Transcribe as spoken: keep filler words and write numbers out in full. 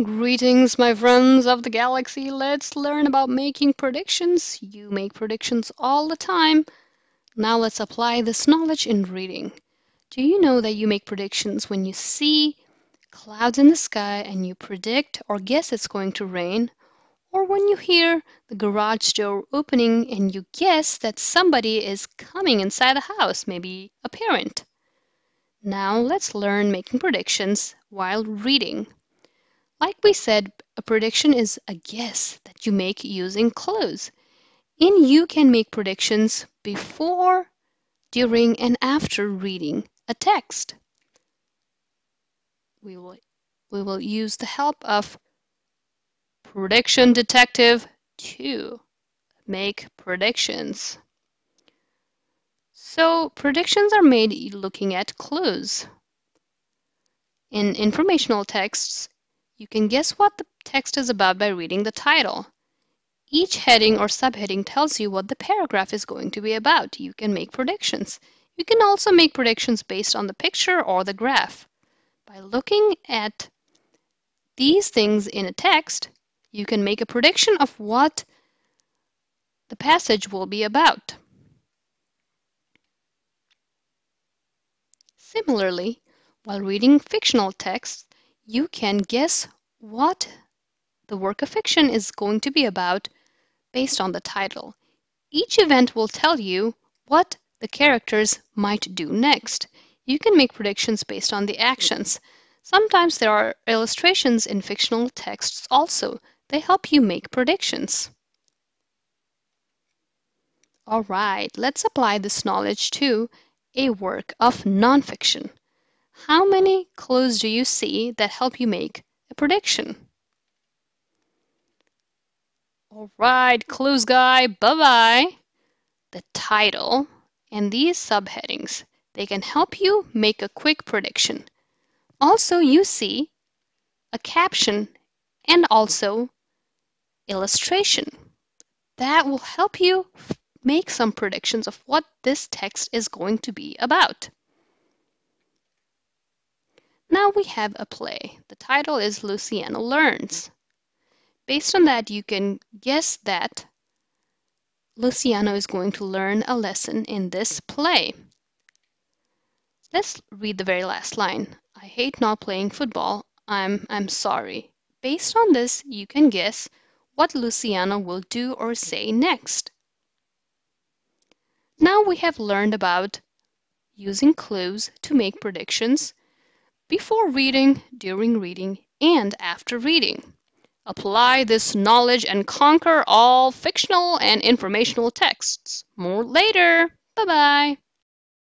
Greetings, my friends of the galaxy. Let's learn about making predictions. You make predictions all the time. Now let's apply this knowledge in reading. Do you know that you make predictions when you see clouds in the sky and you predict or guess it's going to rain? Or when you hear the garage door opening and you guess that somebody is coming inside the house, maybe a parent? Now let's learn making predictions while reading. Like we said, a prediction is a guess that you make using clues. And you can make predictions before, during, and after reading a text. We will, we will use the help of Prediction Detective to make predictions. So, predictions are made looking at clues. In informational texts, you can guess what the text is about by reading the title. Each heading or subheading tells you what the paragraph is going to be about. You can make predictions. You can also make predictions based on the picture or the graph. By looking at these things in a text, you can make a prediction of what the passage will be about. Similarly, while reading fictional texts, you can guess what the work of fiction is going to be about based on the title. Each event will tell you what the characters might do next. You can make predictions based on the actions. Sometimes there are illustrations in fictional texts also. They help you make predictions. All right, let's apply this knowledge to a work of nonfiction. How many clues do you see that help you make a prediction? All right, clues guy, bye-bye. The title and these subheadings, they can help you make a quick prediction. Also, you see a caption and also illustration. That will help you make some predictions of what this text is going to be about. Now we have a play. The title is Luciano Learns. Based on that, you can guess that Luciano is going to learn a lesson in this play. Let's read the very last line. I hate not playing football. I'm, I'm sorry. Based on this, you can guess what Luciano will do or say next. Now we have learned about using clues to make predictions before reading, during reading, and after reading. Apply this knowledge and conquer all fictional and informational texts. More later. Bye-bye.